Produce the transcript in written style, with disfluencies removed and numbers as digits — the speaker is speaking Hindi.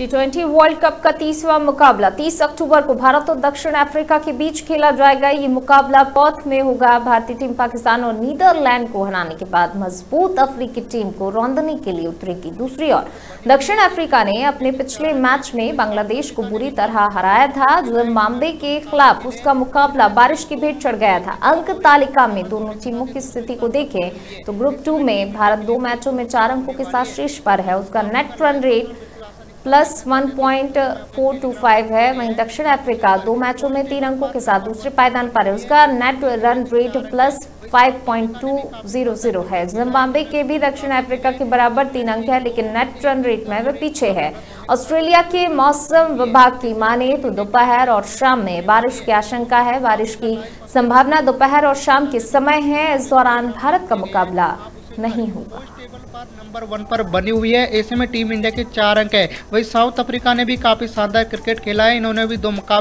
टी20 वर्ल्ड कप का 30वां मुकाबला 30 अक्टूबर को भारत और दक्षिण अफ्रीका के बीच खेला जाएगा। ये मुकाबला पर्थ में होगा। भारतीय टीम पाकिस्तान और नीदरलैंड को हराने के बाद मजबूत अफ्रीकी टीम को रौंदने के लिए उतरेगी। दूसरी ओर दक्षिण अफ्रीका ने अपने पिछले मैच में बांग्लादेश को बुरी तरह हराया था। जिम्बाब्वे के खिलाफ उसका मुकाबला बारिश की भेंट चढ़ गया था। अंक तालिका में दोनों टीमों की स्थिति को देखें तो ग्रुप 2 में भारत 2 मैचों में 4 अंकों के साथ शीर्ष पर है। उसका नेट रन रेट +1.425 है। वहीं दक्षिण अफ्रीका 2 मैचों में 3 अंकों के साथ दूसरे पायदान पर है। उसका नेट रन रेट +5.200 है। जिम्बाब्वे के भी दक्षिण अफ्रीका के बराबर 3 अंक है, लेकिन नेट रन रेट में वे पीछे है। ऑस्ट्रेलिया के मौसम विभाग की माने तो दोपहर और शाम में बारिश की आशंका है। बारिश की संभावना दोपहर और शाम के समय है। इस दौरान भारत का मुकाबला नहीं होगा। नंबर 1 पर बनी हुई है। ऐसे में टीम इंडिया के 4 अंक है। वही साउथ अफ्रीका ने भी काफी शानदार क्रिकेट खेला है। इन्होंने भी 2 मुकाबले